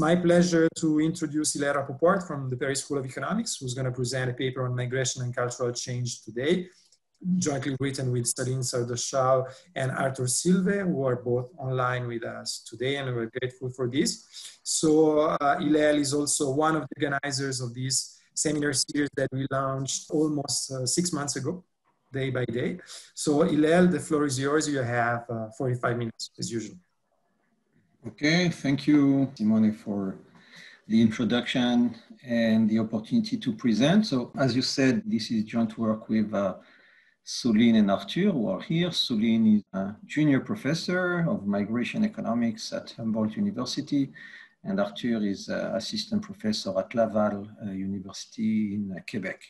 It's my pleasure to introduce Hillel Rapoport from the Paris School of Economics, who's going to present a paper on migration and cultural change today, jointly written with Soline Sardoschau and Arthur Silve, who are both online with us today, and we're grateful for this. So Hillel is also one of the organizers of this seminar series that we launched almost 6 months ago, day by day. So Hillel, the floor is yours. You have 45 minutes as usual. Okay, thank you, Simone, for the introduction and the opportunity to present. So as you said, this is joint work with Soline and Arthur, who are here. Soline is a junior professor of migration economics at Humboldt University, and Arthur is an assistant professor at Laval University in Quebec.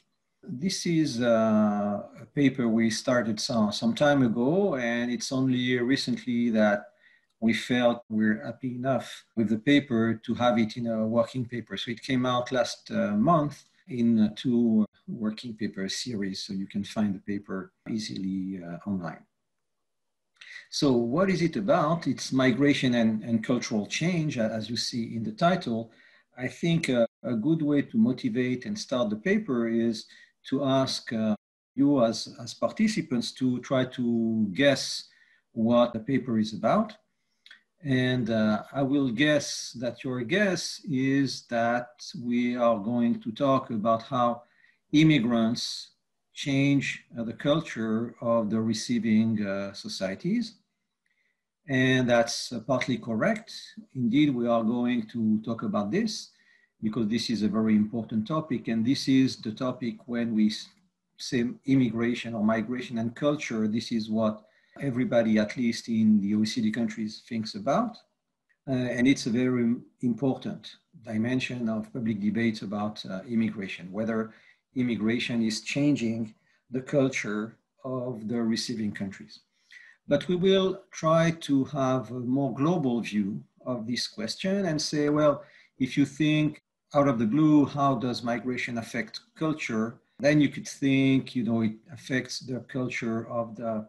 This is a paper we started some time ago, and it's only recently that we felt we're happy enough with the paper to have it in a working paper. So it came out last month in two working paper series, so you can find the paper easily online. So what is it about? It's migration and cultural change, as you see in the title. I think a good way to motivate and start the paper is to ask you as participants to try to guess what the paper is about. And I will guess that your guess is that we are going to talk about how immigrants change the culture of the receiving societies. And that's partly correct. Indeed, we are going to talk about this because this is a very important topic. And this is the topic when we say immigration or migration and culture. This is what everybody, at least in the OECD countries, thinks about. And it's a very important dimension of public debate about immigration, whether immigration is changing the culture of the receiving countries. But we will try to have a more global view of this question and say, well, if you think out of the blue, how does migration affect culture? Then you could think, you know, it affects the culture of the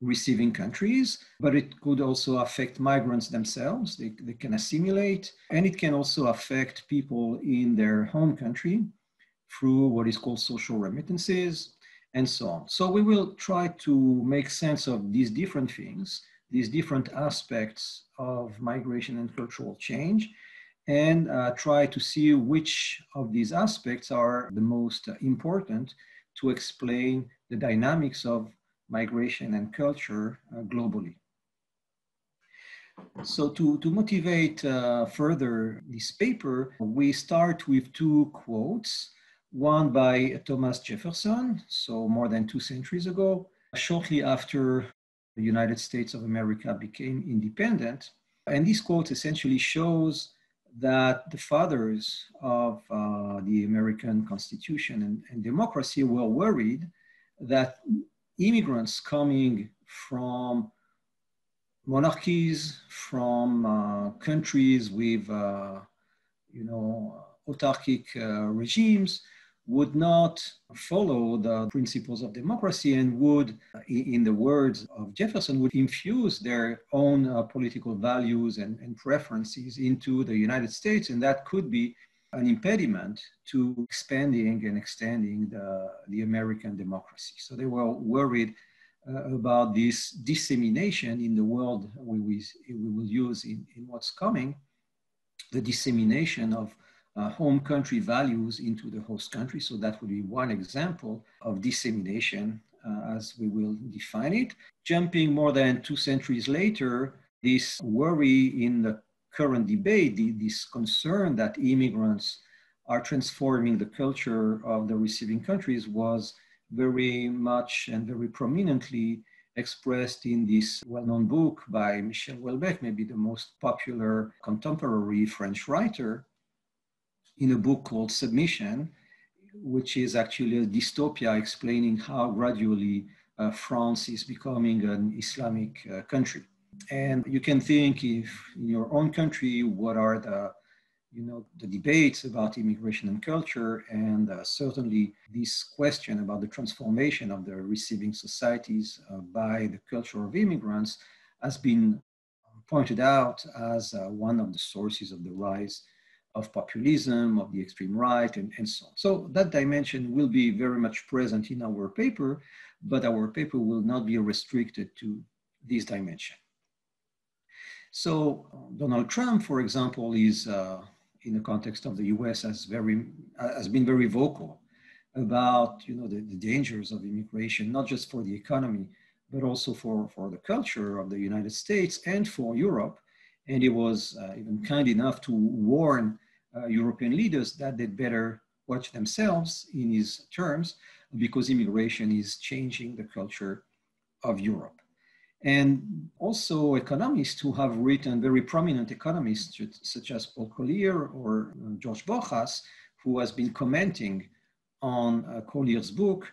receiving countries, but it could also affect migrants themselves. They can assimilate, and it can also affect people in their home country through what is called social remittances and so on. So we will try to make sense of these different things, these different aspects of migration and cultural change, and try to see which of these aspects are the most important to explain the dynamics of migration and culture globally. So to motivate further this paper, we start with two quotes, one by Thomas Jefferson, so more than 2 centuries ago, shortly after the United States of America became independent. And this quote essentially shows that the fathers of the American Constitution and democracy were worried that immigrants coming from monarchies, from countries with, you know, autarkic regimes would not follow the principles of democracy and would, in the words of Jefferson, would infuse their own political values and preferences into the United States. And that could be an impediment to expanding and extending the American democracy. So they were worried about this dissemination in the world we will use in what's coming, the dissemination of home country values into the host country. So that would be one example of dissemination as we will define it. Jumping more than 2 centuries later, this worry in the current debate, this concern that immigrants are transforming the culture of the receiving countries was very much and very prominently expressed in this well-known book by Michel Houellebecq, maybe the most popular contemporary French writer, in a book called Submission, which is actually a dystopia explaining how gradually France is becoming an Islamic country. And you can think, if in your own country, what are the, you know, the debates about immigration and culture, and certainly this question about the transformation of the receiving societies by the culture of immigrants has been pointed out as one of the sources of the rise of populism, of the extreme right, and so on. So that dimension will be very much present in our paper, but our paper will not be restricted to this dimension. So Donald Trump, for example, is in the context of the US has been very vocal about, you know, the dangers of immigration, not just for the economy, but also for the culture of the United States and for Europe. And he was even kind enough to warn European leaders that they'd better watch themselves, in his terms, because immigration is changing the culture of Europe. And also economists who have written, very prominent economists such as Paul Collier or George Borjas, who has been commenting on Collier's book,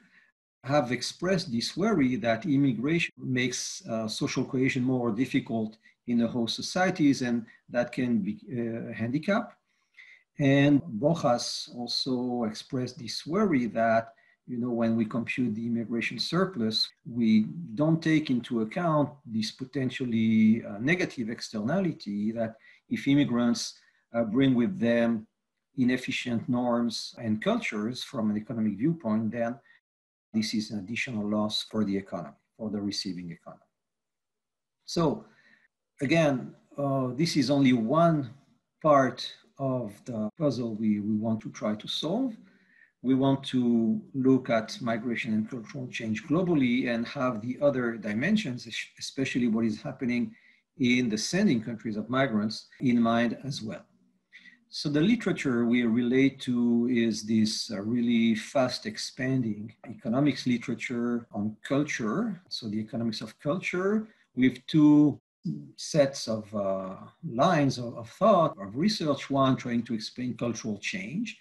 have expressed this worry that immigration makes social cohesion more difficult in the host societies, and that can be a handicap. And Borjas also expressed this worry that, you know, when we compute the immigration surplus, we don't take into account this potentially negative externality that if immigrants bring with them inefficient norms and cultures from an economic viewpoint, then this is an additional loss for the economy, for the receiving economy. So, again, this is only one part of the puzzle we want to try to solve. We want to look at migration and cultural change globally and have the other dimensions, especially what is happening in the sending countries of migrants, in mind as well. So the literature we relate to is this really fast expanding economics literature on culture. So the economics of culture with two sets of lines of thought, of research, one trying to explain cultural change,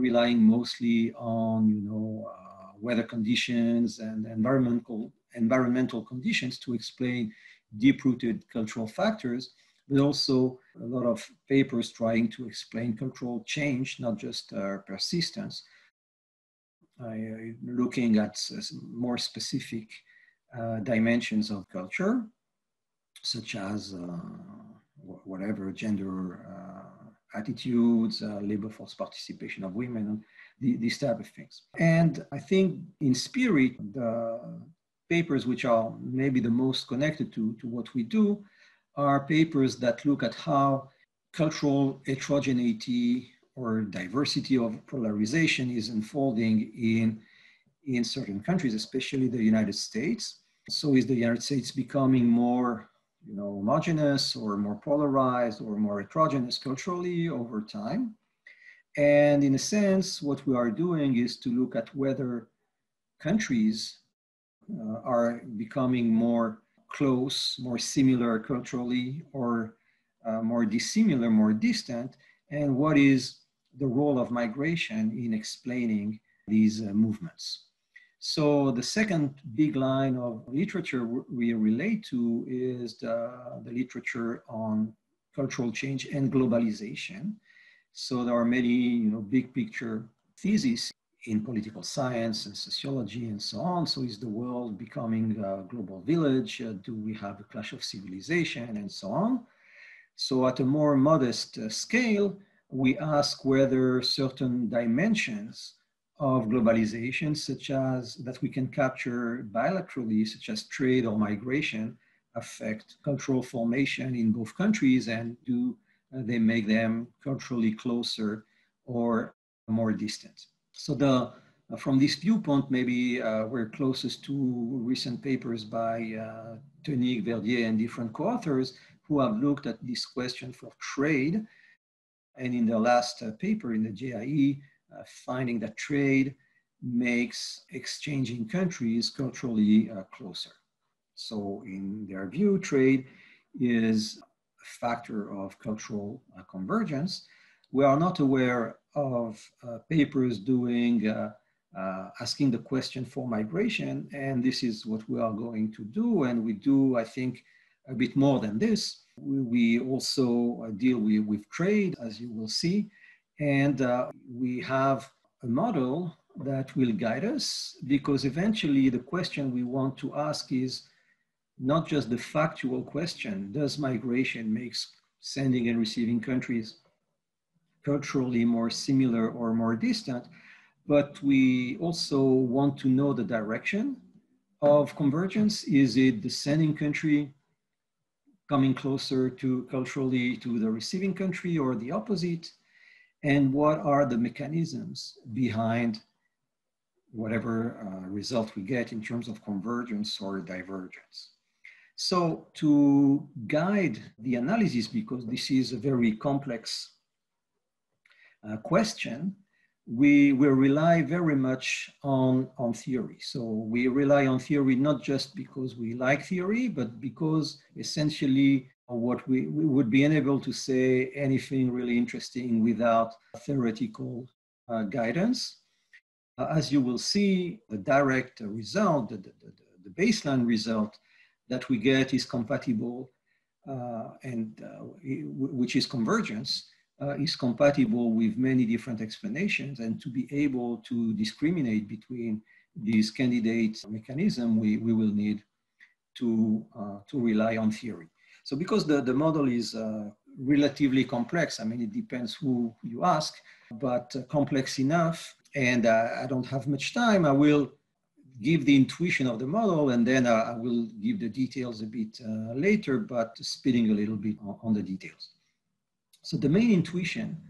relying mostly on, you know, weather conditions and environmental conditions to explain deep-rooted cultural factors, but also a lot of papers trying to explain cultural change, not just persistence, looking at more specific dimensions of culture, such as whatever gender attitudes, labor force participation of women, these type of things. And I think in spirit, the papers which are maybe the most connected to what we do are papers that look at how cultural heterogeneity or diversity of polarization is unfolding in certain countries, especially the United States. So is the United States becoming more, you know, homogeneous or more polarized or more heterogeneous culturally over time? And in a sense, what we are doing is to look at whether countries are becoming more close, more similar culturally, or more dissimilar, more distant, and what is the role of migration in explaining these movements. So the second big line of literature we relate to is the literature on cultural change and globalization. So there are many, you know, big picture theses in political science and sociology and so on. So is the world becoming a global village? Do we have a clash of civilization and so on? So at a more modest scale, we ask whether certain dimensions of globalization, such as that we can capture bilaterally, such as trade or migration, affect cultural formation in both countries, and do they make them culturally closer or more distant. So from this viewpoint, maybe we're closest to recent papers by Tony Verdier and different co-authors who have looked at this question for trade. And in the last paper in the JIE, finding that trade makes exchanging countries culturally closer. So in their view, trade is a factor of cultural convergence. We are not aware of papers doing, asking the question for migration, and this is what we are going to do, and we do, I think, a bit more than this. We also deal with trade, as you will see. And we have a model that will guide us, because eventually the question we want to ask is not just the factual question, does migration make sending and receiving countries culturally more similar or more distant, but we also want to know the direction of convergence. Is it the sending country coming closer to culturally to the receiving country or the opposite? And what are the mechanisms behind whatever result we get in terms of convergence or divergence? So to guide the analysis, because this is a very complex question, we rely very much on theory. So we rely on theory not just because we like theory, but because essentially what we would be unable to say anything really interesting without theoretical guidance. As you will see, the direct result, the baseline result that we get is compatible which is convergence, is compatible with many different explanations, and to be able to discriminate between these candidate mechanisms, we will need to rely on theory. So because the model is relatively complex, I mean, it depends who you ask, but complex enough, and I don't have much time, I will give the intuition of the model, and then I will give the details a bit later, but spitting a little bit on the details. So the main intuition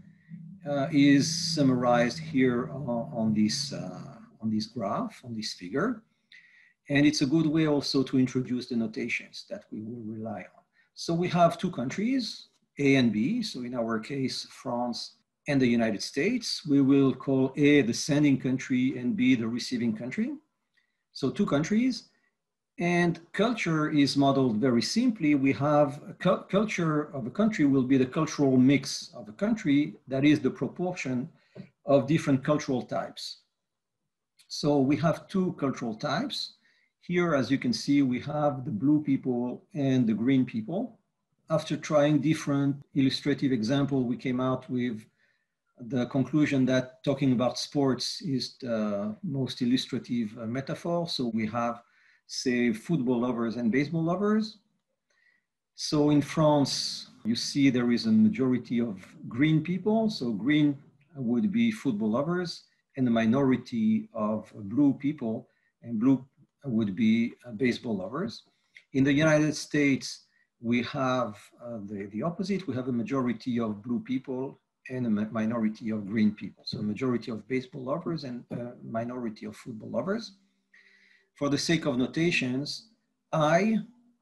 is summarized here on this graph, on this figure. And it's a good way also to introduce the notations that we will rely on. So we have two countries, A and B. So in our case, France and the United States. We will call A the sending country and B the receiving country. So two countries, and culture is modeled very simply. We have a culture of a country will be the cultural mix of a country, that is the proportion of different cultural types. So we have two cultural types. Here, as you can see, we have the blue people and the green people. After trying different illustrative examples, we came out with the conclusion that talking about sports is the most illustrative metaphor. So we have, say, football lovers and baseball lovers. So in France, you see there is a majority of green people. So green would be football lovers, and a minority of blue people, and blue would be baseball lovers. In the United States, we have the opposite. We have a majority of blue people and a minority of green people. So a majority of baseball lovers and a minority of football lovers. For the sake of notations,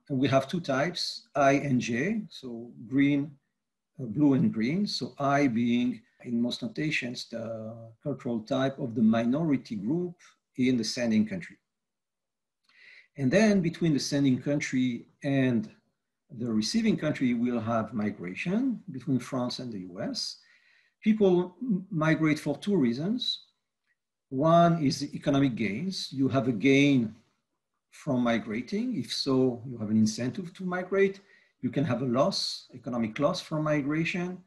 we have two types, I and J, so green, blue and green. So I being, in most notations, the cultural type of the minority group in the sending country. And then between the sending country and the receiving country, we'll have migration between France and the US. People migrate for two reasons. One is economic gains. You have a gain from migrating. If so, you have an incentive to migrate. You can have a loss, economic loss from migration.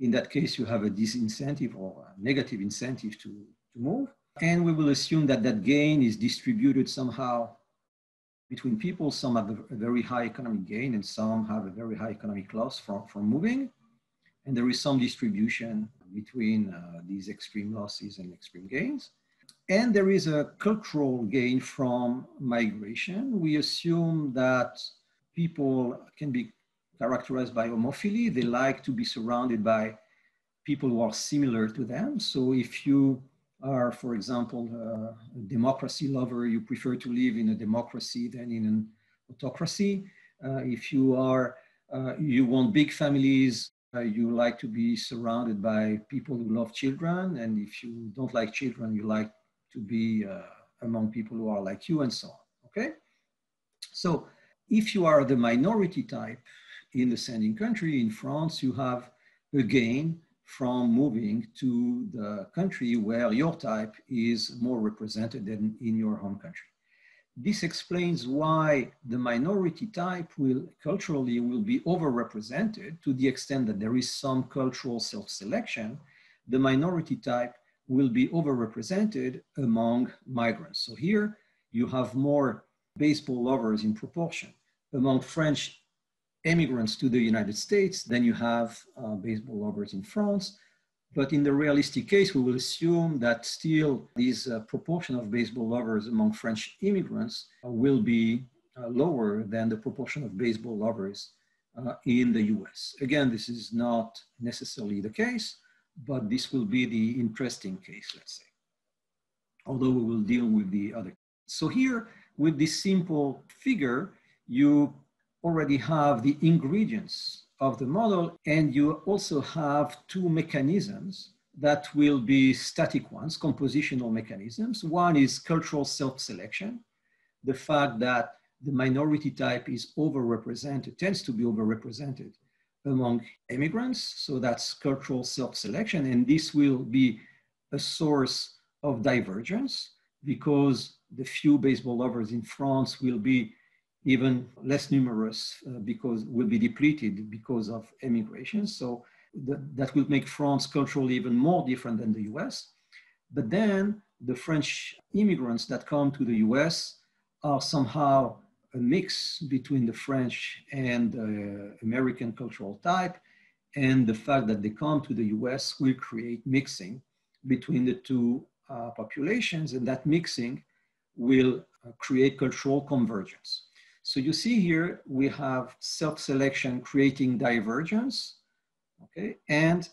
In that case, you have a disincentive or a negative incentive to move. And we will assume that that gain is distributed somehow between people. Some have a very high economic gain and some have a very high economic loss from moving. And there is some distribution between these extreme losses and extreme gains. And there is a cultural gain from migration. We assume that people can be characterized by homophily. They like to be surrounded by people who are similar to them. So if you are, for example, a democracy lover, you prefer to live in a democracy than in an autocracy. If you are, you want big families, you like to be surrounded by people who love children, and if you don't like children, you like to be among people who are like you, and so on, okay? So if you are the minority type in the sending country, in France, you have a gain from moving to the country where your type is more represented than in your home country. This explains why the minority type will culturally be overrepresented to the extent that there is some cultural self-selection. The minority type will be overrepresented among migrants. So here you have more baseball lovers in proportion among French immigrants to the United States, then you have baseball lovers in France. But in the realistic case, we will assume that still this proportion of baseball lovers among French immigrants will be lower than the proportion of baseball lovers in the US. Again, this is not necessarily the case, but this will be the interesting case, let's say. Although we will deal with the other. So here, with this simple figure, you already have the ingredients of the model, and you also have two mechanisms that will be static ones, compositional mechanisms. One is cultural self-selection, the fact that the minority type is overrepresented, tends to be overrepresented among immigrants. So that's cultural self-selection, and this will be a source of divergence because the few baseball lovers in France will be even less numerous because will be depleted because of emigration. So that will make France culturally even more different than the US. But then the French immigrants that come to the US are somehow a mix between the French and American cultural type. And the fact that they come to the US will create mixing between the two populations, and that mixing will create cultural convergence. So you see here, we have self-selection creating divergence, okay? And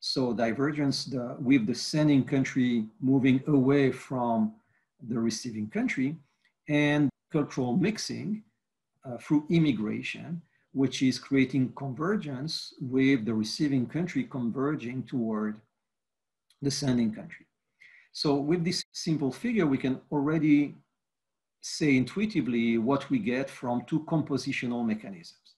so divergence with the sending country moving away from the receiving country, and cultural mixing through immigration, which is creating convergence with the receiving country converging toward the sending country. So with this simple figure, we can already say intuitively what we get from two compositional mechanisms.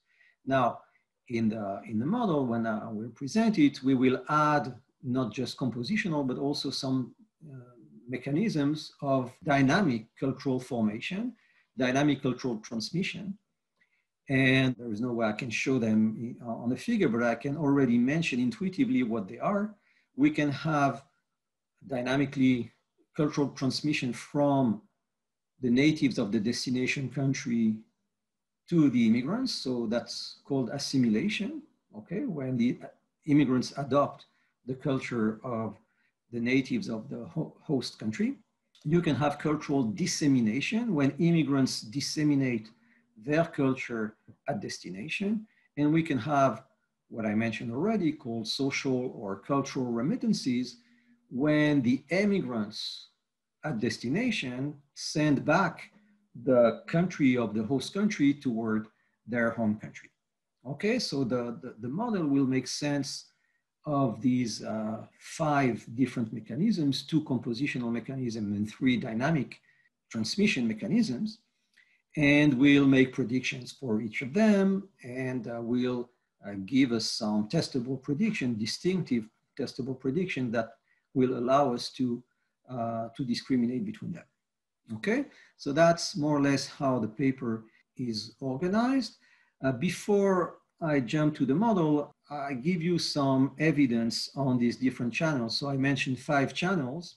Now, in the model, when we present it, we will add not just compositional, but also some mechanisms of dynamic cultural formation, dynamic cultural transmission. And there is no way I can show them on the figure, but I can already mention intuitively what they are. We can have dynamically cultural transmission from the natives of the destination country to the immigrants. So that's called assimilation, okay? When the immigrants adopt the culture of the natives of the host country. You can have cultural dissemination when immigrants disseminate their culture at destination. And we can have what I mentioned already called social or cultural remittances when the immigrants at destination send back the country of the host country toward their home country. Okay, so the model will make sense of these five different mechanisms, two compositional mechanisms and three dynamic transmission mechanisms, and we'll make predictions for each of them, and we'll give us some testable prediction, distinctive testable prediction that will allow us to discriminate between them. Okay, so that's more or less how the paper is organized. Before I jump to the model, I give you some evidence on these different channels. So I mentioned five channels: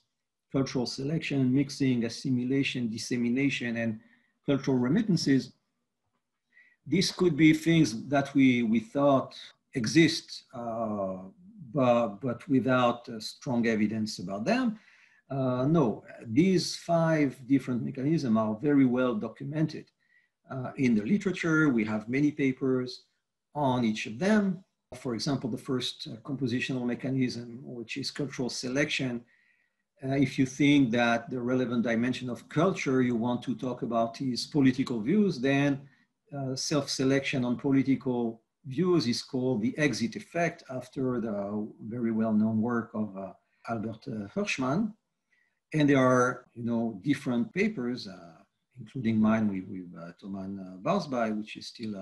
cultural selection, mixing, assimilation, dissemination, and cultural remittances. These could be things that we thought exist, but without strong evidence about them. No, these five different mechanisms are very well documented in the literature. We have many papers on each of them. For example, the first compositional mechanism, which is cultural selection. If you think that the relevant dimension of culture you want to talk about is political views, then self-selection on political views is called the exit effect, after the very well-known work of Albert Hirschmann. And there are, you know, different papers, including mine with Toman Bausbay, which is still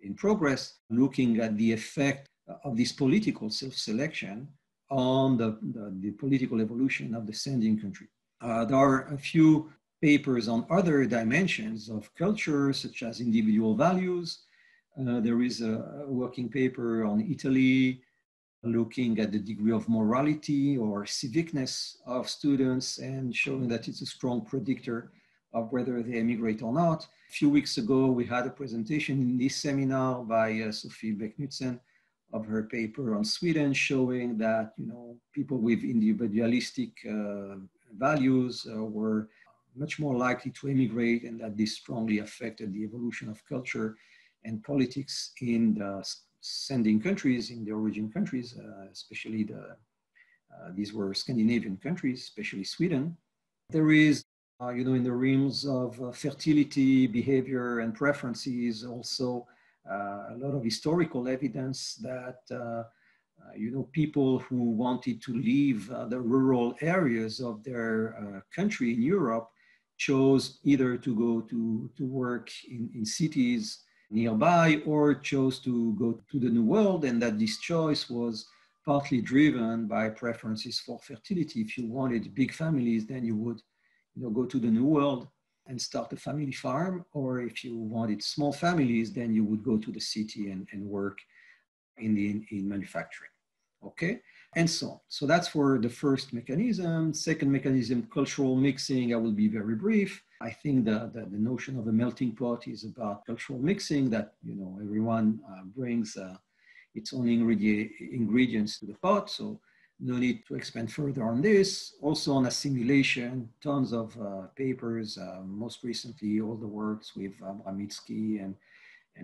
in progress, looking at the effect of this political self-selection on the political evolution of the sending country. There are a few papers on other dimensions of culture, such as individual values. There is a working paper on Italy, looking at the degree of morality or civicness of students and showing that it's a strong predictor of whether they emigrate or not. A few weeks ago, we had a presentation in this seminar by Sophie Becknutsen of her paper on Sweden, showing that, you know, people with individualistic values were much more likely to emigrate, and that this strongly affected the evolution of culture and politics in the sending countries, in the origin countries, especially these were Scandinavian countries, especially Sweden. There is, you know, in the realms of fertility, behavior, and preferences, also a lot of historical evidence that, you know, people who wanted to leave the rural areas of their country in Europe chose either to go to work in cities nearby, or chose to go to the New World, and that this choice was partly driven by preferences for fertility. If you wanted big families, then you would, you know, go to the New World and start a family farm, or if you wanted small families, then you would go to the city and work in manufacturing, okay? And so on. So that's for the first mechanism. Second mechanism, cultural mixing. I will be very brief. I think the notion of a melting pot is about cultural mixing, that, you know, everyone brings its own ingredients to the pot, so no need to expand further on this. Also on assimilation, tons of papers, most recently all the works with Abramitzky and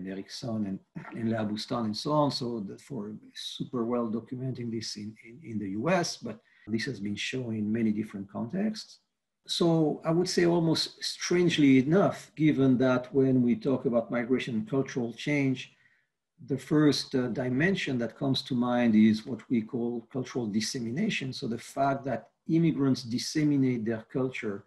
Eriksson and Lea Boustan and so on, so that for super well documenting this in the US, but this has been shown in many different contexts. So I would say, almost strangely enough, given that when we talk about migration and cultural change, the first dimension that comes to mind is what we call cultural dissemination. So the fact that immigrants disseminate their culture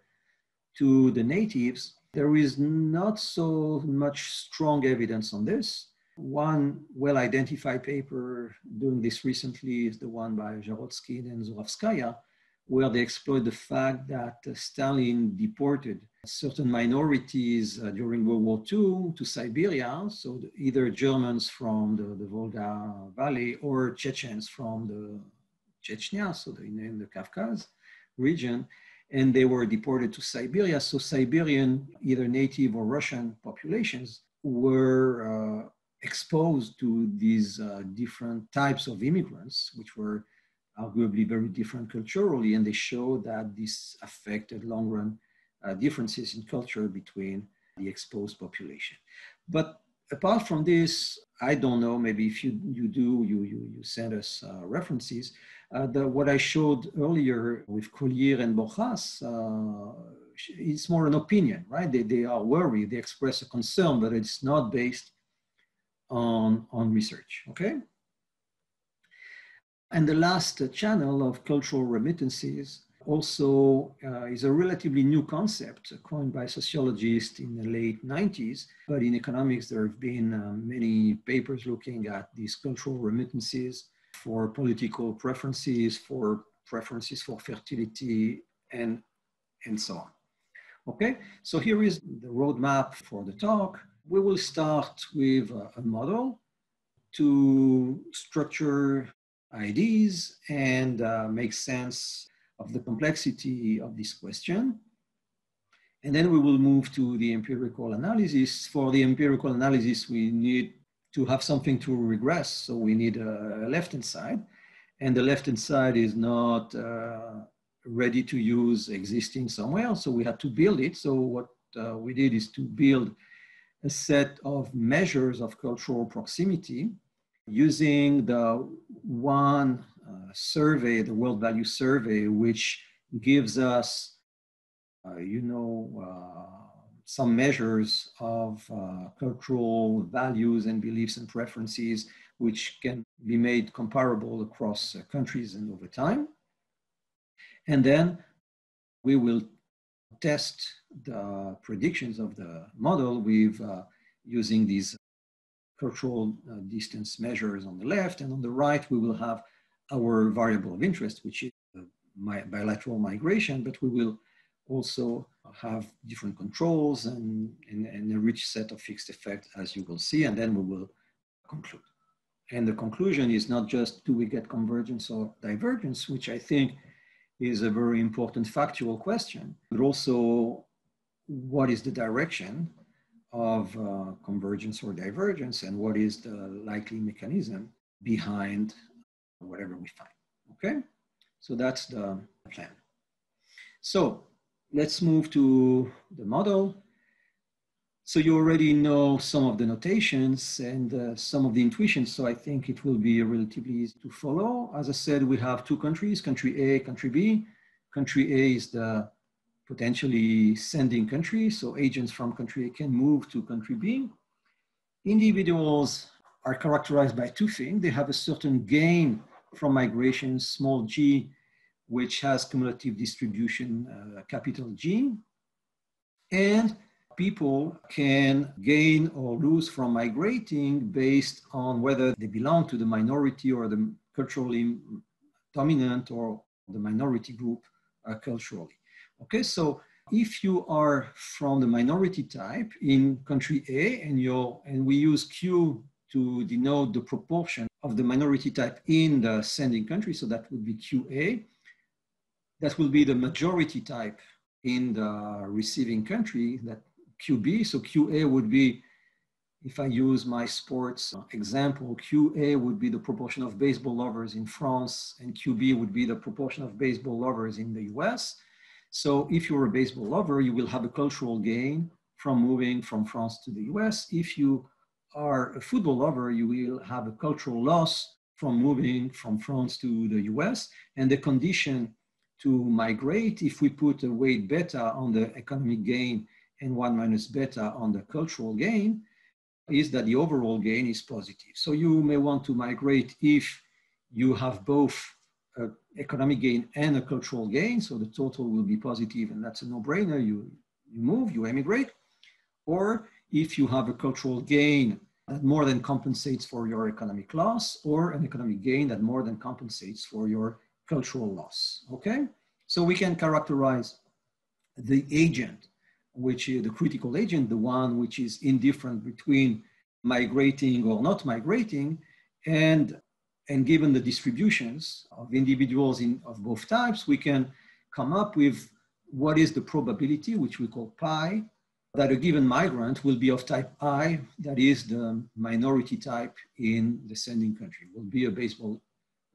to the natives, there is not so much strong evidence on this. One well-identified paper doing this recently is the one by Jarotsky and Zuravskaya, where they exploit the fact that Stalin deported certain minorities during World War II to Siberia, so either Germans from the Volga Valley or Chechens from the Chechnya, so in the Caucasus region, and they were deported to Siberia. So Siberian, either native or Russian populations were exposed to these different types of immigrants, which were arguably very different culturally, and they show that this affected long-run differences in culture between the exposed population. But apart from this, I don't know, maybe if you send us references. What I showed earlier with Collier and Borjas, it's more an opinion, right? They are worried, they express a concern, but it's not based on research, okay? And the last channel of cultural remittances also is a relatively new concept coined by sociologists in the late 90s, but in economics there have been many papers looking at these cultural remittances for political preferences for fertility, and so on. Okay, so here is the roadmap for the talk. We will start with a model to structure ideas and make sense of the complexity of this question. And then we will move to the empirical analysis. For the empirical analysis, we need to have something to regress. So we need a left-hand side, and the left-hand side is not ready to use, existing somewhere. So we had to build it. So what we did is to build a set of measures of cultural proximity using the one survey, the World Value Survey, which gives us, you know, some measures of cultural values and beliefs and preferences, which can be made comparable across countries and over time. And then we will test the predictions of the model with using these cultural distance measures on the left, and on the right, we will have our variable of interest, which is bilateral migration, but we will also have different controls and a rich set of fixed effects, as you will see, and then we will conclude. And the conclusion is not just do we get convergence or divergence, which I think is a very important factual question, but also what is the direction of convergence or divergence, and what is the likely mechanism behind whatever we find, okay? So that's the plan. So let's move to the model. So you already know some of the notations and some of the intuitions, so I think it will be relatively easy to follow. As I said, we have two countries, country A, country B. Country A is the potentially sending country, so agents from country A can move to country B. Individuals are characterized by two things. They have a certain gain from migration, small g, which has cumulative distribution, capital G. And people can gain or lose from migrating based on whether they belong to the minority or the culturally dominant or the minority group culturally. Okay, so if you are from the minority type in country A and we use Q to denote the proportion of the minority type in the sending country, so that would be QA. That will be the majority type in the receiving country, that QB. So QA would be, if I use my sports example, QA would be the proportion of baseball lovers in France, and QB would be the proportion of baseball lovers in the US. So if you're a baseball lover, you will have a cultural gain from moving from France to the US. If you are a football lover, you will have a cultural loss from moving from France to the US. And the condition to migrate, if we put a weight beta on the economic gain and 1 minus beta on the cultural gain, is that the overall gain is positive. So you may want to migrate if you have both an economic gain and a cultural gain, so the total will be positive, and that's a no-brainer. You move, you emigrate. Or if you have a cultural gain that more than compensates for your economic loss, or an economic gain that more than compensates for your cultural loss, okay? So we can characterize the agent, which is the critical agent, the one which is indifferent between migrating or not migrating, and given the distributions of individuals of both types, we can come up with what is the probability, which we call pi, that a given migrant will be of type I, that is the minority type in the sending country, will be a baseball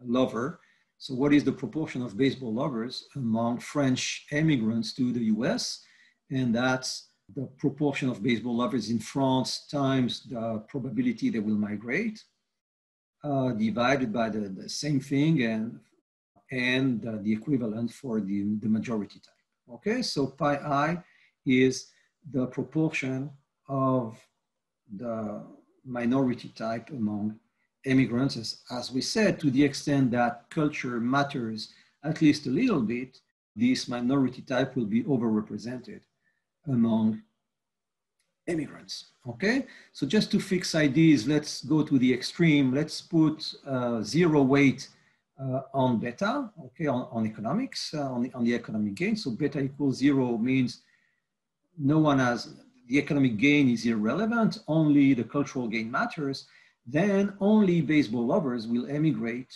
lover. So what is the proportion of baseball lovers among French immigrants to the US? And that's the proportion of baseball lovers in France times the probability they will migrate, divided by the same thing and the equivalent for the majority type. Okay, so pi I is the proportion of the minority type among immigrants, as we said, to the extent that culture matters at least a little bit, this minority type will be overrepresented among immigrants, okay? So just to fix ideas, let's go to the extreme. Let's put zero weight on beta, okay, on economics, on the economic gain. So beta equals zero means no one has, the economic gain is irrelevant, only the cultural gain matters. Then only baseball lovers will emigrate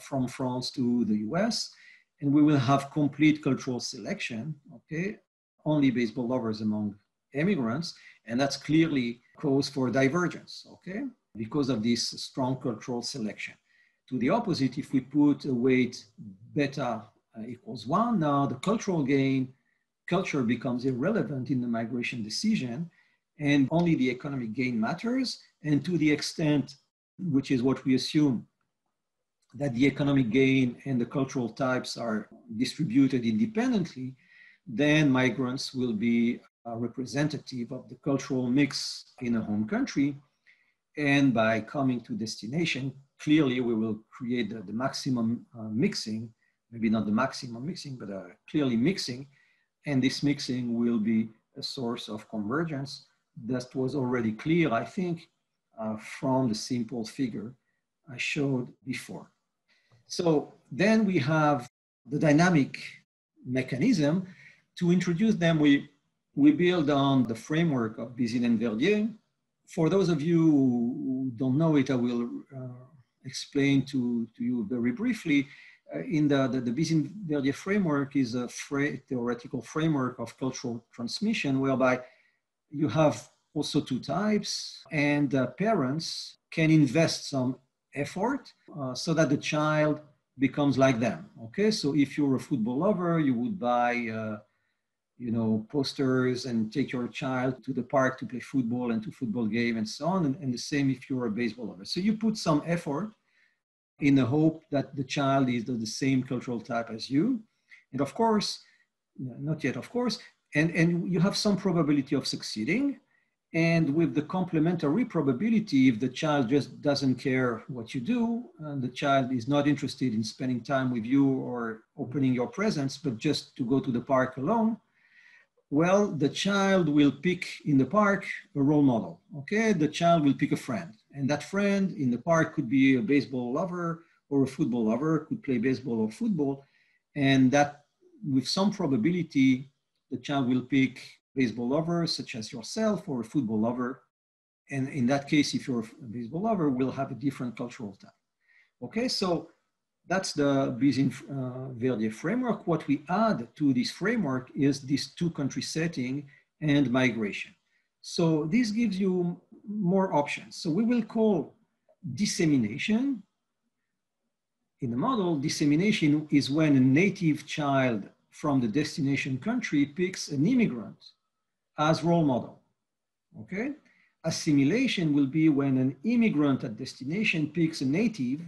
from France to the US, and we will have complete cultural selection, okay? Only baseball lovers among immigrants, and that's clearly cause for divergence, okay? Because of this strong cultural selection. To the opposite, if we put a weight beta equals 1, now the cultural gain, culture becomes irrelevant in the migration decision, and only the economic gain matters. And to the extent, which is what we assume, that the economic gain and the cultural types are distributed independently, then migrants will be representative of the cultural mix in a home country. And by coming to destination, clearly we will create the maximum mixing, maybe not the maximum mixing, but clearly mixing. And this mixing will be a source of convergence. That was already clear, I think, from the simple figure I showed before. So then we have the dynamic mechanism. To introduce them, we build on the framework of Bisin and Verdier. For those of you who don't know it, I will explain to you very briefly. in the Bisin-Verdier framework is a theoretical framework of cultural transmission, whereby you have also two types, and parents can invest some effort so that the child becomes like them. Okay, so if you're a football lover, you would buy you know, posters and take your child to the park to play football and to football game and so on, and the same if you're a baseball lover. So you put some effort in the hope that the child is of the same cultural type as you. And of course, not yet of course, and you have some probability of succeeding. And with the complementary probability, if the child just doesn't care what you do, and the child is not interested in spending time with you or opening your presents, but just to go to the park alone, well, the child will pick in the park a role model, okay? The child will pick a friend, and that friend in the park could be a baseball lover or a football lover, could play baseball or football, and that with some probability, the child will pick baseball lover such as yourself or a football lover. And in that case, if you're a baseball lover, we'll have a different cultural type. Okay, so that's the Bisin-Verdier framework. What we add to this framework is this two-country setting and migration. So this gives you more options. So we will call dissemination. In the model, dissemination is when a native child from the destination country picks an immigrant as role model, okay? Assimilation will be when an immigrant at destination picks a native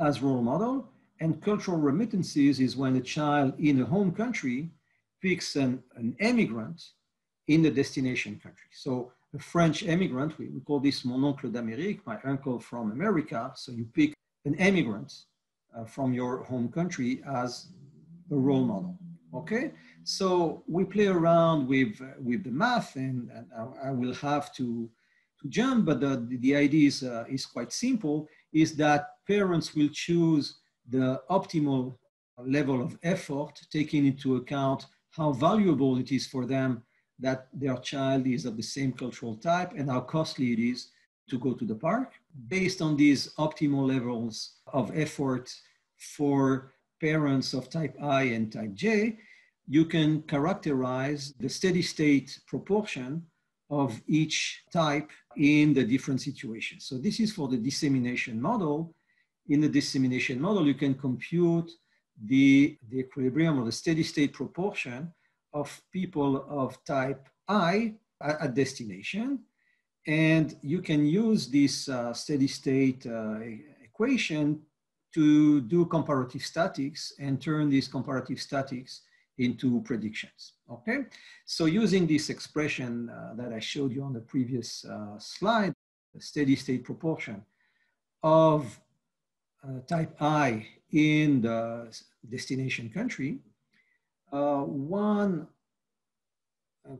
as role model, and cultural remittances is when a child in a home country picks an emigrant in the destination country. So a French emigrant, we call this mon oncle d'Amérique, my uncle from America. So you pick an emigrant from your home country as a role model, okay? So we play around with the math, and I will have to jump, but the idea is quite simple, is that parents will choose the optimal level of effort, taking into account how valuable it is for them that their child is of the same cultural type and how costly it is to go to the park. Based on these optimal levels of effort for parents of type I and type J, you can characterize the steady state proportion of each type in the different situations. So this is for the dissemination model. In the dissemination model, you can compute the equilibrium or the steady state proportion of people of type I at destination. And you can use this steady state equation to do comparative statics and turn these comparative statics into predictions, okay? So using this expression that I showed you on the previous slide, the steady state proportion of type I in the destination country, one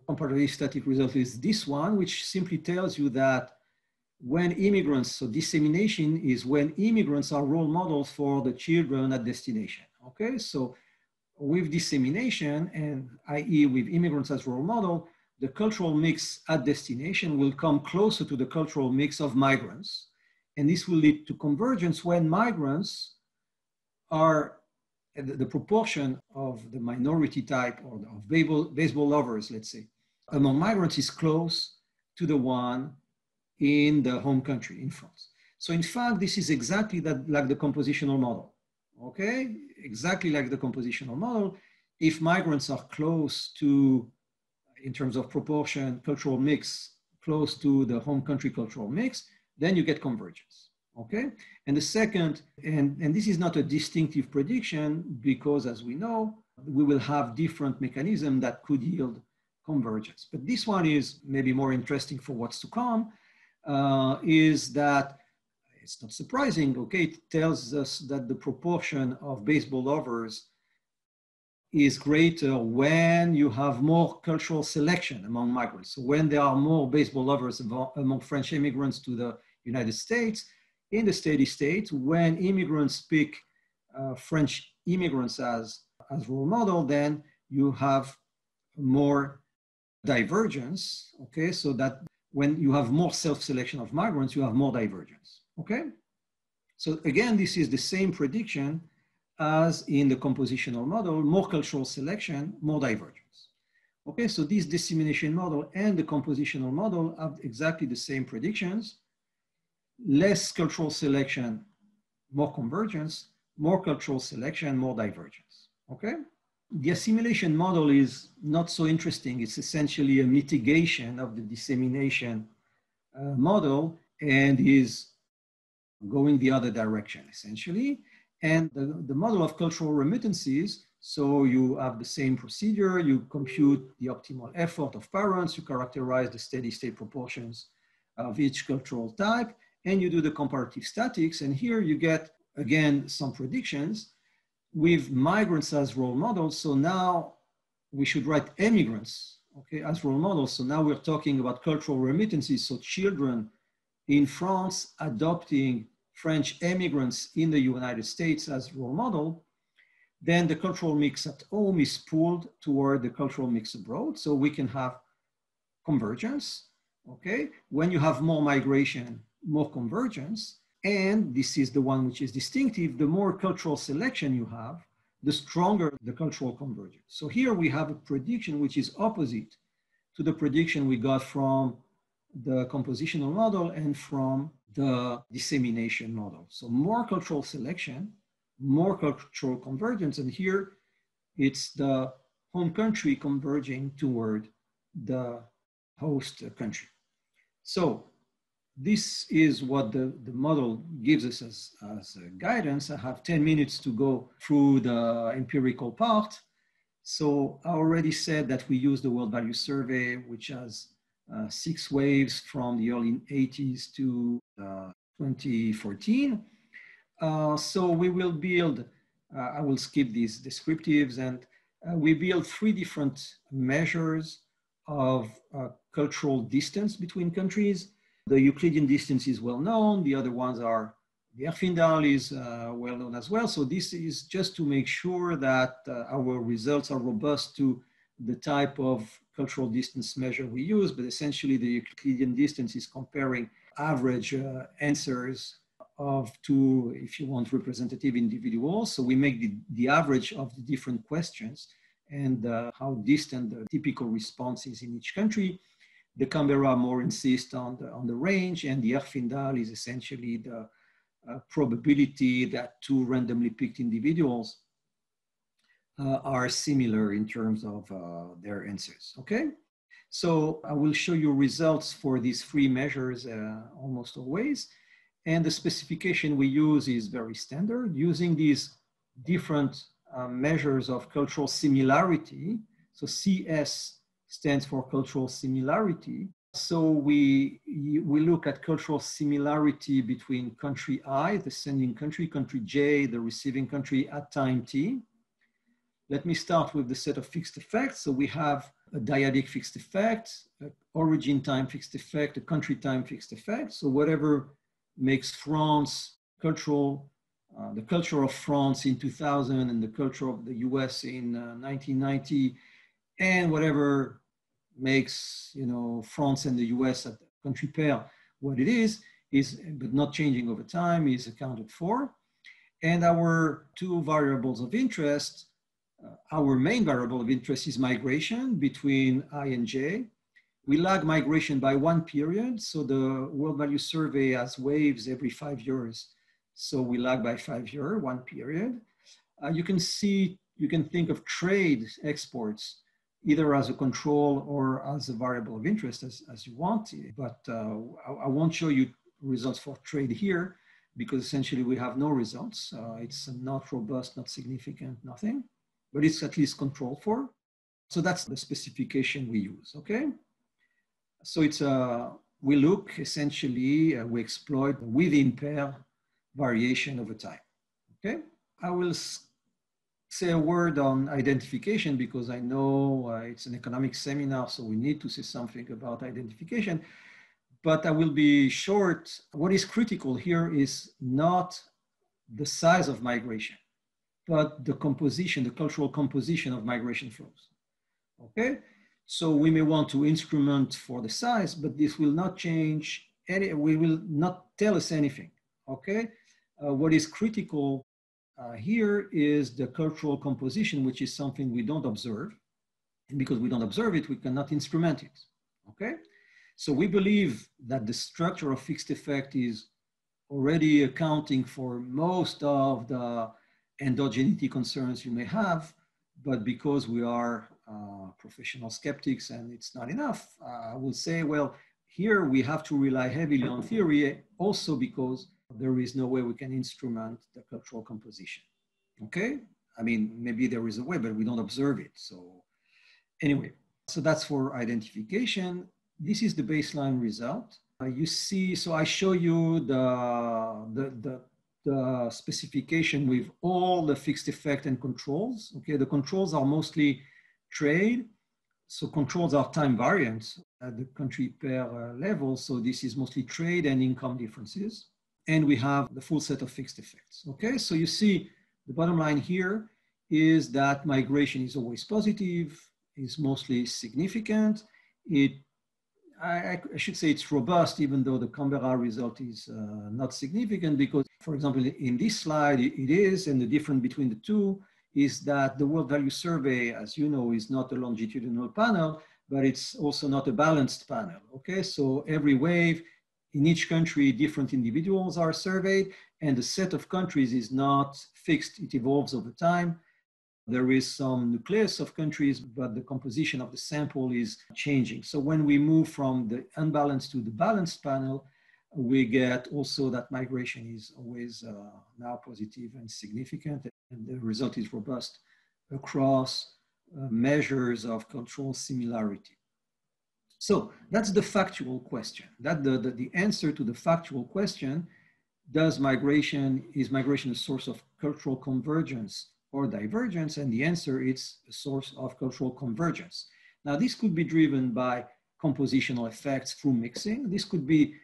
comparative static result is this one, which simply tells you that when immigrants, so dissemination is when immigrants are role models for the children at destination, okay? So with dissemination, and i.e. with immigrants as role model, the cultural mix at destination will come closer to the cultural mix of migrants. And this will lead to convergence when migrants are, the proportion of the minority type or of baseball lovers, let's say, among migrants is close to the one in the home country, in France. So in fact, this is exactly that, like the compositional model, okay? Exactly like the compositional model, if migrants are close to, in terms of proportion, cultural mix, close to the home country cultural mix, then you get convergence, okay? And the second, and this is not a distinctive prediction because as we know, we will have different mechanisms that could yield convergence. But this one is maybe more interesting for what's to come, is that it's not surprising, okay? It tells us that the proportion of baseball lovers is greater when you have more cultural selection among migrants. So when there are more baseball lovers among French immigrants to the United States, in the steady state, when immigrants pick French immigrants as role model, then you have more divergence, okay? So that when you have more self-selection of migrants, you have more divergence, okay? So again, this is the same prediction as in the compositional model, more cultural selection, more divergence. Okay, so this dissemination model and the compositional model have exactly the same predictions: less cultural selection, more convergence, more cultural selection, more divergence, okay? The assimilation model is not so interesting. It's essentially a mitigation of the dissemination model and is going the other direction, essentially. And the model of cultural remittances, so you have the same procedure, you compute the optimal effort of parents, you characterize the steady state proportions of each cultural type, and you do the comparative statics. And here you get, again, some predictions with migrants as role models. So now we should write emigrants, okay, as role models. So now we're talking about cultural remittances. So children in France adopting French emigrants in the United States as role model. Then the cultural mix at home is pulled toward the cultural mix abroad. So we can have convergence, okay? When you have more migration, more convergence, and this is the one which is distinctive, the more cultural selection you have, the stronger the cultural convergence. So here we have a prediction which is opposite to the prediction we got from the compositional model and from the dissemination model. So more cultural selection, more cultural convergence, and here it's the home country converging toward the host country. So this is what the model gives us as guidance. I have 10 minutes to go through the empirical part. So I already said that we use the World Value Survey, which has 6 waves from the early 80s to 2014. So we will build, I will skip these descriptives, and we build 3 different measures of cultural distance between countries. The Euclidean distance is well known. The other ones are, the Erfindal is well known as well. So this is just to make sure that our results are robust to the type of cultural distance measure we use, but essentially the Euclidean distance is comparing average answers of 2, if you want, representative individuals. So we make the average of the different questions and how distant the typical response is in each country. The Canberra more insist on the range, and the Erfindal is essentially the probability that 2 randomly picked individuals are similar in terms of their answers, okay? So I will show you results for these 3 measures almost always, and the specification we use is very standard. Using these different measures of cultural similarity, so CS stands for cultural similarity. So we look at cultural similarity between country I, the sending country, country J, the receiving country, at time T. Let me start with the set of fixed effects. So we have a dyadic fixed effect, an origin time fixed effect, a country time fixed effect. So whatever makes France cultural, the culture of France in 2000 and the culture of the US in 1990, and whatever makes, you know, France and the US at the country pair what it is, but not changing over time, is accounted for. And our 2 variables of interest, our main variable of interest is migration between I and J. We lag migration by 1 period. So the World Value Survey has waves every 5 years. So we lag by 5 years, 1 period. You can see, you can think of trade exports either as a control or as a variable of interest as you want, but I won't show you results for trade here because essentially we have no results. It's not robust, not significant, nothing, but it's at least controlled for. So that's the specification we use, okay? So it's we look essentially, we exploit within pair variation over time, okay? I will say a word on identification because I know it's an economic seminar, so we need to say something about identification, but I will be short. What is critical here is not the size of migration, but the composition, the cultural composition of migration flows, okay? So we may want to instrument for the size, but this will not change any, will not tell us anything, okay? What is critical Here is the cultural composition, which is something we don't observe. And because we don't observe it, we cannot instrument it, okay? So we believe that the structure of fixed effect is already accounting for most of the endogeneity concerns you may have, but because we are professional skeptics and it's not enough, I will say, well, here we have to rely heavily on theory also because there is no way we can instrument the cultural composition, okay? I mean, maybe there is a way, but we don't observe it, so anyway. So that's for identification. This is the baseline result. You see, so I show you the specification with all the fixed effect and controls. Okay, the controls are mostly trade. So controls are time variant at the country pair level. So this is mostly trade and income differences. And we have the full set of fixed effects. Okay, so you see the bottom line here is that migration is always positive, is mostly significant. I should say it's robust, even though the Canberra result is not significant because, for example, in this slide, it is, and the difference between the two is that the World Value Survey, as you know, is not a longitudinal panel, but it's also not a balanced panel, okay? So every wave in each country, different individuals are surveyed, and the set of countries is not fixed. It evolves over time. There is some nucleus of countries, but the composition of the sample is changing. So when we move from the unbalanced to the balanced panel, we get also that migration is always now positive and significant, and the result is robust across measures of control similarity. So that's the factual question. That the answer to the factual question, is migration a source of cultural convergence or divergence? And the answer is a source of cultural convergence. Now, this could be driven by compositional effects through mixing. This could be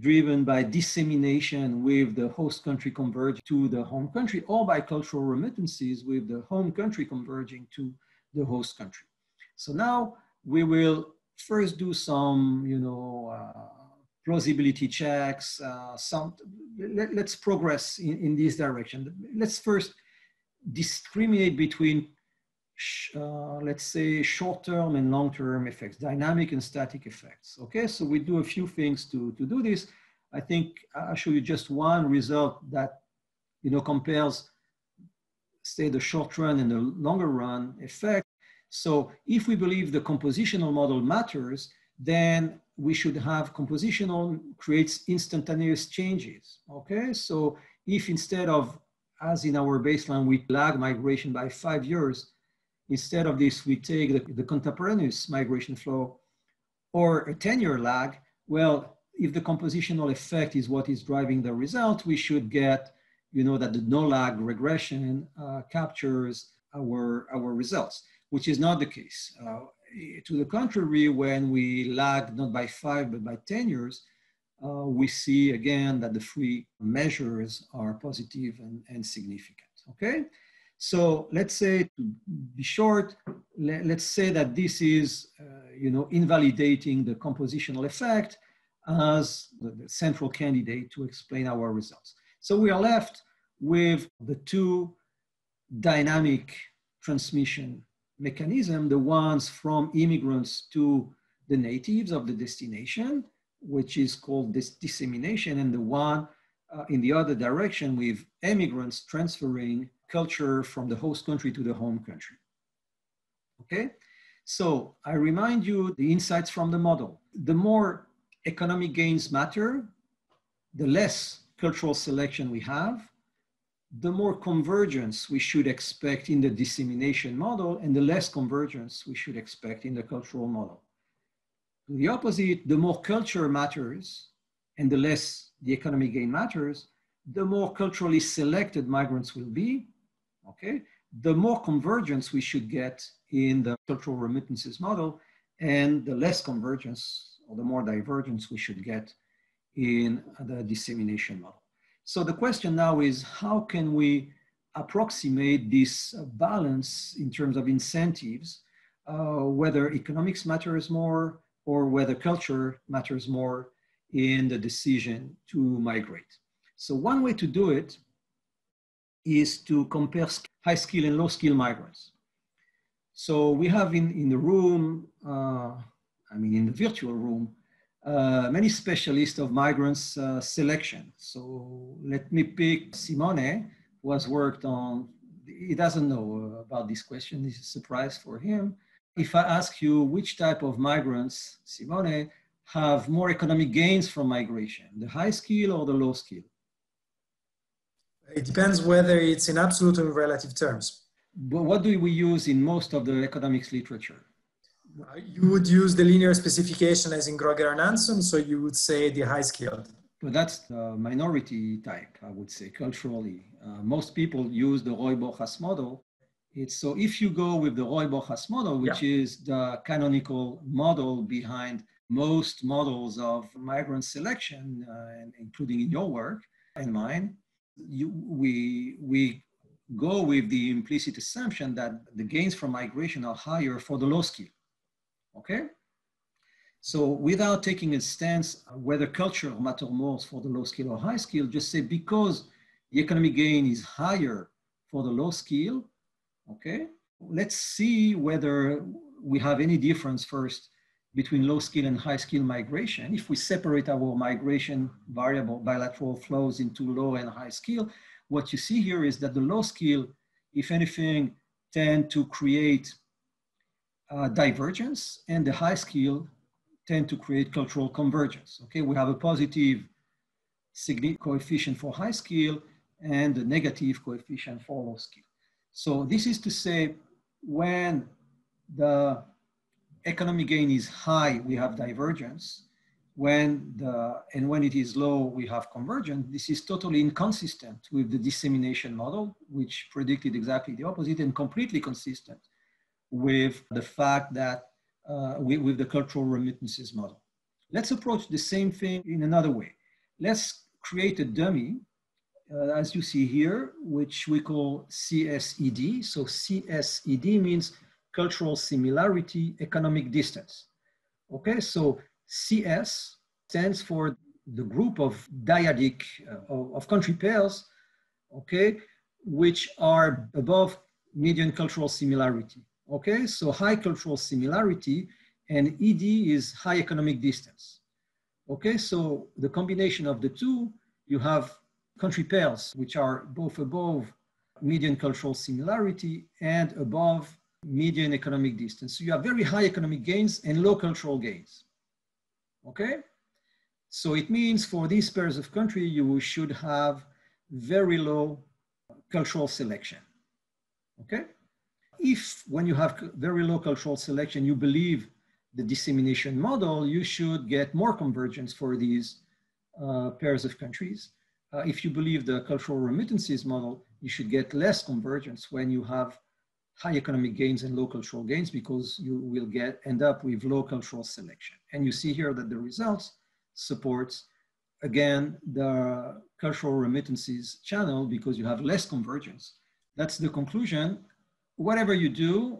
driven by dissemination with the host country converging to the home country, or by cultural remittances with the home country converging to the host country. So now we will first do some, plausibility checks. Let's progress in this direction. Let's first discriminate between, let's say, short-term and long-term effects, dynamic and static effects. Okay, so we do a few things to do this. I think I'll show you just one result that, compares, say, the short run and the longer run effect. So if we believe the compositional model matters, then we should have compositional creates instantaneous changes. Okay, so if instead of, as in our baseline, we lag migration by 5 years. Instead of this, we take the contemporaneous migration flow or a 10-year lag. Well, if the compositional effect is what is driving the result, we should get, that the no lag regression captures our results, which is not the case. To the contrary, when we lag not by 5, but by 10 years, we see again that the three measures are positive and significant, okay? So let's say, to be short, let's say that this is, invalidating the compositional effect as the central candidate to explain our results. So we are left with the two dynamic transmission mechanisms, the ones from immigrants to the natives of the destination, which is called this dissemination, and the one in the other direction with immigrants transferring culture from the host country to the home country. Okay, so I remind you the insights from the model. The more economic gains matter, the less cultural selection we have, the more convergence we should expect in the dissemination model, and the less convergence we should expect in the cultural model. The opposite, the more culture matters and the less the economic gain matters, the more culturally selected migrants will be, okay? The more convergence we should get in the cultural remittances model, and the less convergence or the more divergence we should get in the dissemination model. So the question now is, how can we approximate this balance in terms of incentives, whether economics matters more, or whether culture matters more in the decision to migrate. So one way to do it is to compare high-skill and low-skill migrants. So we have in the room, in the virtual room, many specialists of migrants selection. So let me pick Simone, who has worked on, he doesn't know about this question, this is a surprise for him. If I ask you which type of migrants, Simone, have more economic gains from migration, the high skill or the low skill? It depends whether it's in absolute or relative terms. But what do we use in most of the economics literature? You would use the linear specification as in Grogger and Hansen, so you would say the high skilled. Well, that's the minority type, I would say, culturally. Most people use the Roy-Borjas model. So if you go with the Roy-Borjas model, which is the canonical model behind most models of migrant selection, including in your work and mine, we go with the implicit assumption that the gains from migration are higher for the low skill. Okay? So without taking a stance whether culture matters more for the low skill or high skill, just say because the economic gain is higher for the low skill, okay, let's see whether we have any difference first between low skill and high skill migration. If we separate our migration variable bilateral flows into low and high skill, what you see here is that the low skill, if anything, tend to create divergence, and the high skill tend to create cultural convergence. Okay, we have a positive coefficient for high skill and a negative coefficient for low skill. So this is to say, when the economic gain is high, we have divergence. When it is low, we have convergence. This is totally inconsistent with the dissemination model, which predicted exactly the opposite, and completely consistent with the fact that with the cultural remittances model. Let's approach the same thing in another way. Let's create a dummy, as you see here, which we call CSED. So CSED means cultural similarity, economic distance. Okay, so CS stands for the group of dyadic, of country pairs, okay, which are above median cultural similarity. Okay, so high cultural similarity, and ED is high economic distance. Okay, so the combination of the two, you have country pairs which are both above median cultural similarity and above median economic distance. So you have very high economic gains and low cultural gains. Okay, so it means for these pairs of country, you should have very low cultural selection. Okay. If when you have very low cultural selection, you believe the dissemination model, you should get more convergence for these pairs of countries. If you believe the cultural remittances model, you should get less convergence when you have high economic gains and low cultural gains, because you will end up with low cultural selection. And you see here that the results supports, again, the cultural remittances channel, because you have less convergence. That's the conclusion. Whatever you do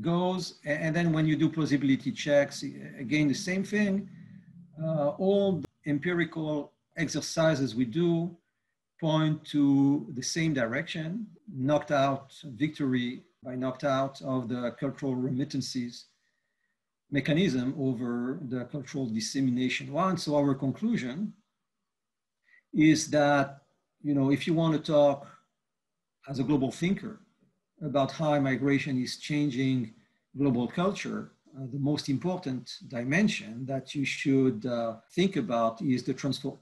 goes, and then when you do plausibility checks, again, the same thing. All the empirical exercises we do point to the same direction, knocked out victory by knocked out of the cultural remittances mechanism over the cultural dissemination one. So our conclusion is that, you know, if you want to talk as a global thinker about how migration is changing global culture, the most important dimension that you should think about is the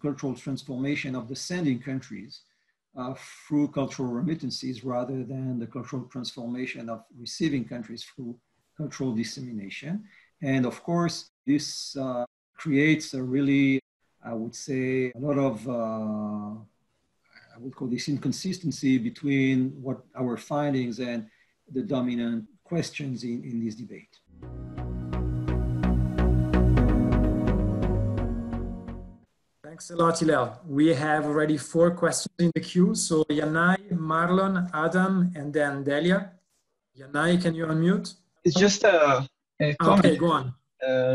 cultural transformation of the sending countries through cultural remittances, rather than the cultural transformation of receiving countries through cultural dissemination. And of course, this creates a really, I would say, a lot of I would call this inconsistency between what our findings and the dominant questions in this debate. Thanks a lot, Hillel. We have already 4 questions in the queue. So Yanai, Marlon, Adam, and then Delia. Yanai, can you unmute? It's just a comment, okay, go on.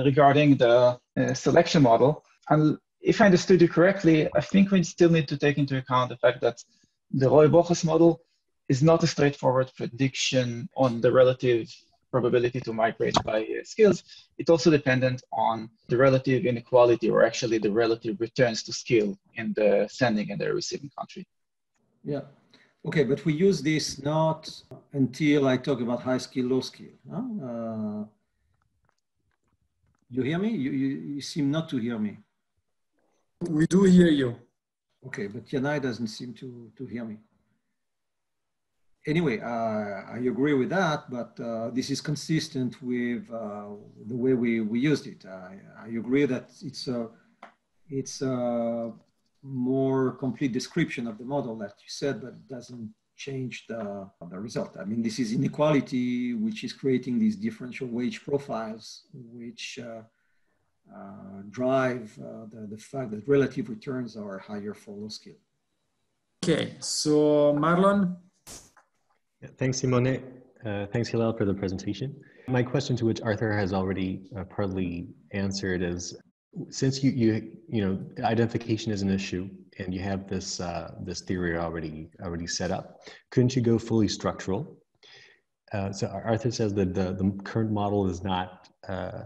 Regarding the selection model. If I understood you correctly, I think we still need to take into account the fact that the Roy-Borjas model is not a straightforward prediction on the relative probability to migrate by skills. It's also dependent on the relative inequality, or actually the relative returns to skill in the sending and the receiving country. Yeah. Okay, but we use this not until I talk about high skill, low skill. Huh? You hear me? You seem not to hear me. We do hear you. Okay, but Yanai doesn't seem to hear me. Anyway, I agree with that, but this is consistent with the way we used it. I agree that it's a more complete description of the model that you said, but it doesn't change the result. I mean, this is inequality, which is creating these differential wage profiles, which drive the fact that relative returns are higher for low skill. Okay, so Marlon? Thanks, Simone. Thanks, Hillel, for the presentation. My question, to which Arthur has already partly answered, is since you know identification is an issue, and you have this this theory already set up, couldn't you go fully structural? So Arthur says that the current model is not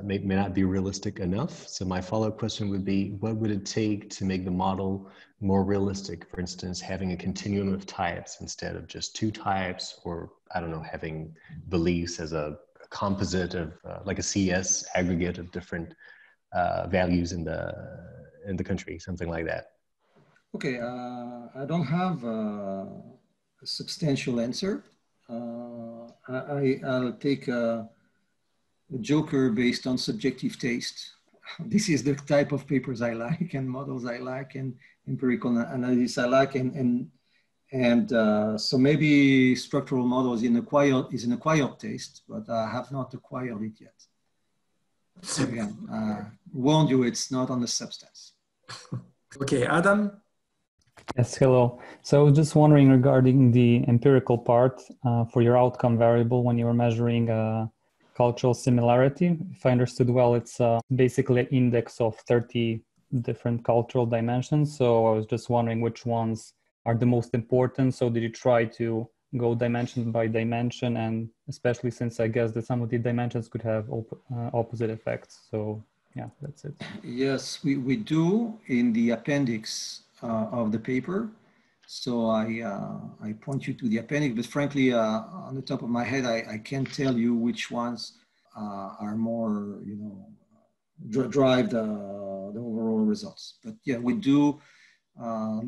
may not be realistic enough. So my follow-up question would be, what would it take to make the model more realistic? For instance, having a continuum of types instead of just two types, or I don't know, having beliefs as a composite of like a CS aggregate of different values in the country, something like that. Okay, I don't have a substantial answer. I'll take a joker based on subjective taste. This is the type of papers I like, and models I like, and empirical analysis I like, and so maybe structural models is an acquired taste, but I have not acquired it yet. So again, warned you, it's not on the substance. Okay, Adam. Yes, hello. So I was just wondering regarding the empirical part for your outcome variable when you were measuring cultural similarity. If I understood well, it's basically an index of 30 different cultural dimensions. So I was just wondering which ones are the most important. So did you try to go dimension by dimension? And especially since I guess that some of the dimensions could have opposite effects. So yeah, that's it. Yes, we do in the appendix of the paper. So I point you to the appendix, but frankly, on the top of my head, I can't tell you which ones are more, you know, drive the overall results. But yeah, we do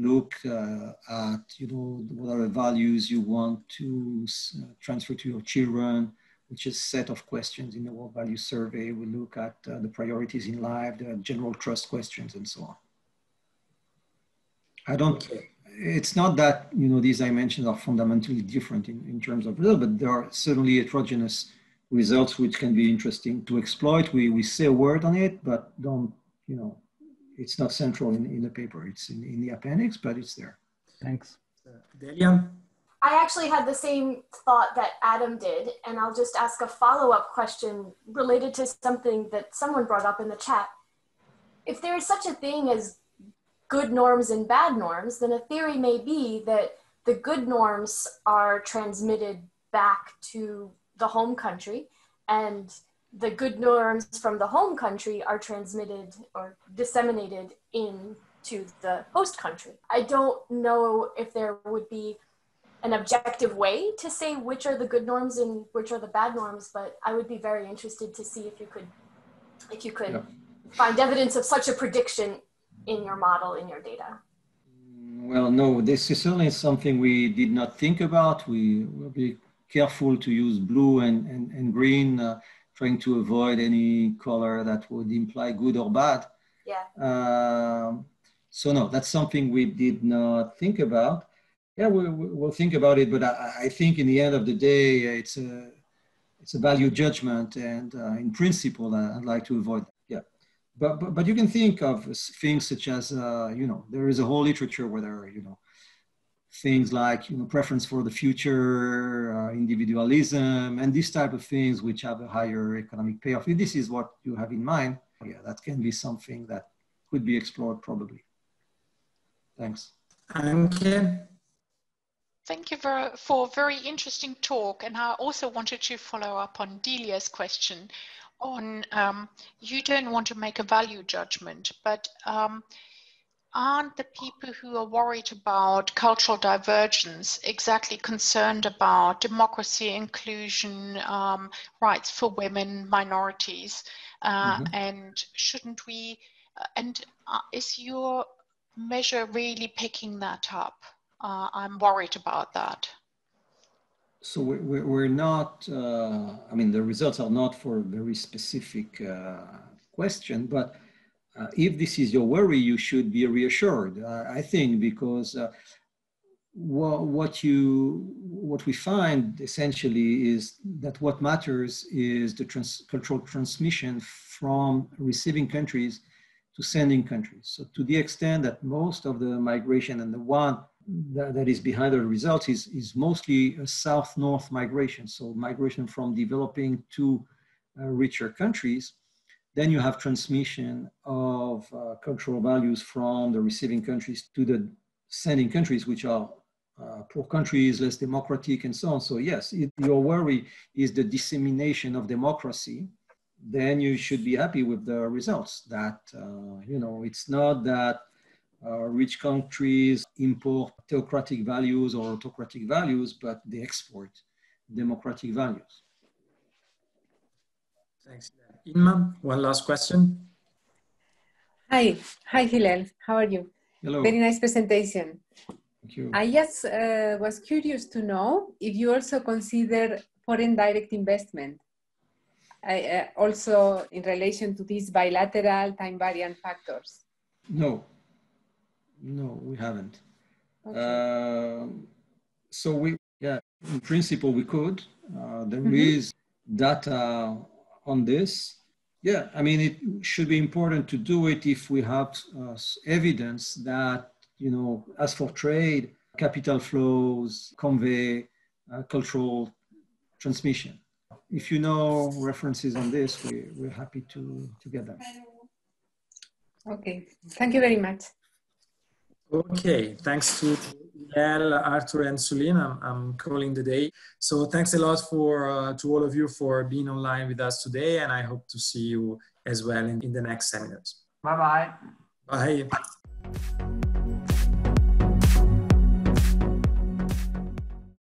look at, you know, what are the values you want to transfer to your children, which is a set of questions in the World Value Survey. We look at the priorities in life, the general trust questions, and so on. I don't, it's not that, you know, these dimensions are fundamentally different in terms of result, but there are certainly heterogeneous results which can be interesting to exploit. We say a word on it, but don't, you know, it's not central in the paper. It's in the appendix, but it's there. Thanks. Delia? I actually had the same thought that Adam did, and I'll just ask a follow-up question related to something that someone brought up in the chat. If there is such a thing as good norms and bad norms, then a theory may be that the good norms are transmitted back to the home country, and the good norms from the home country are transmitted or disseminated into the host country. I don't know if there would be an objective way to say which are the good norms and which are the bad norms, but I would be very interested to see if you could, yeah, find evidence of such a prediction in your model, in your data? Well, no, this is certainly something we did not think about. We will be careful to use blue and green, trying to avoid any color that would imply good or bad. Yeah. So no, that's something we did not think about. Yeah, we'll think about it, but I think in the end of the day, it's a value judgment, and in principle, I'd like to avoid that. But you can think of things such as, you know, there is a whole literature where there are, you know, things like, you know, preference for the future, individualism, and these type of things which have a higher economic payoff. If this is what you have in mind, yeah, that can be something that could be explored probably. Thanks. Okay. Thank you for a very interesting talk. And I also wanted to follow up on Delia's question on you don't want to make a value judgment, but aren't the people who are worried about cultural divergence exactly concerned about democracy, inclusion, rights for women, minorities, and shouldn't we, is your measure really picking that up? I'm worried about that. So we're not, I mean, the results are not for a very specific question, but if this is your worry, you should be reassured, I think, because what we find essentially is that what matters is the cultural transmission from receiving countries to sending countries. So to the extent that most of the migration and the one that is behind the results is mostly a south-north migration, so migration from developing to richer countries, then you have transmission of cultural values from the receiving countries to the sending countries, which are poor countries, less democratic, and so on. So yes, if your worry is the dissemination of democracy, then you should be happy with the results. That, you know, it's not that rich countries import theocratic values or autocratic values, but they export democratic values. Thanks. Inma, one last question. Hi Hillel, how are you? Hello. Very nice presentation. Thank you. I just was curious to know if you also consider foreign direct investment, also in relation to these bilateral time-variant factors. No, no, we haven't. Okay. So we, in principle we could. There is data on this. Yeah, I mean, it should be important to do it if we have evidence that, you know, as for trade, capital flows convey cultural transmission. If you know references on this, we're happy to get them. Okay, thank you very much. Okay, thanks to Hillel, Arthur, and Soline. I'm calling the day. So thanks a lot for, to all of you for being online with us today, and I hope to see you as well in the next seminars. Bye-bye. Bye.